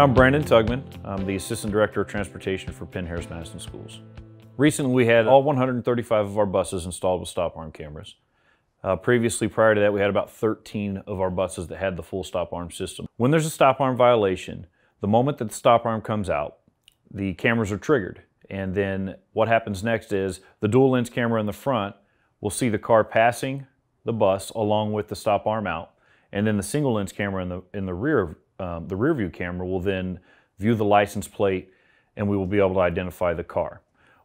I'm Brandon Tugman. I'm the Assistant Director of Transportation for Penn Harris Madison Schools. Recently, we had all 135 of our buses installed with stop arm cameras. Previously, prior to that, we had about 13 of our buses that had the full stop arm system. When there's a stop arm violation, the moment that the stop arm comes out, the cameras are triggered. And then what happens next is the dual lens camera in the front will see the car passing the bus along with the stop arm out. And then the single lens camera in the rear, the rear view camera will then view the license plate, and we will be able to identify the car.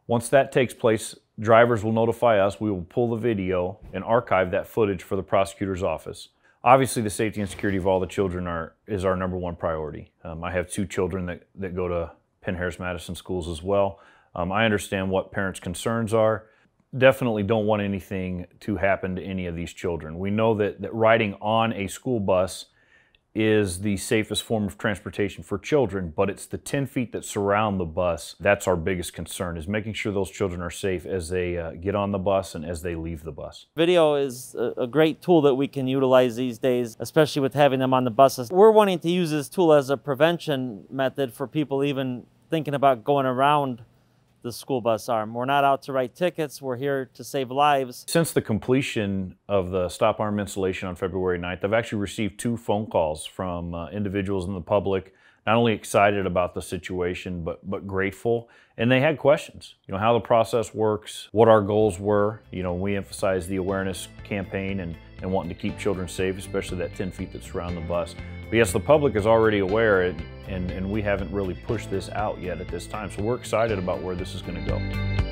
Once that takes place, drivers will notify us. We will pull the video and archive that footage for the prosecutor's office. Obviously, the safety and security of all the children is our number one priority. I have two children that go to Penn Harris Madison Schools as well. I understand what parents' concerns are. Definitely don't want anything to happen to any of these children. We know that riding on a school bus is the safest form of transportation for children, but it's the 10 feet that surround the bus. That's our biggest concern, is making sure those children are safe as they get on the bus and as they leave the bus. Video is a great tool that we can utilize these days, especially with having them on the buses. We're wanting to use this tool as a prevention method for people even thinking about going around the school bus arm. We're not out to write tickets, we're here to save lives. Since the completion of the stop arm installation on February 9th, I've actually received two phone calls from individuals in the public, not only excited about the situation, but grateful. And they had questions, you know, how the process works, what our goals were. You know, we emphasize the awareness campaign and wanting to keep children safe, especially that 10 feet that surround the bus. But yes, the public is already aware, and we haven't really pushed this out yet at this time. So we're excited about where this is going to go.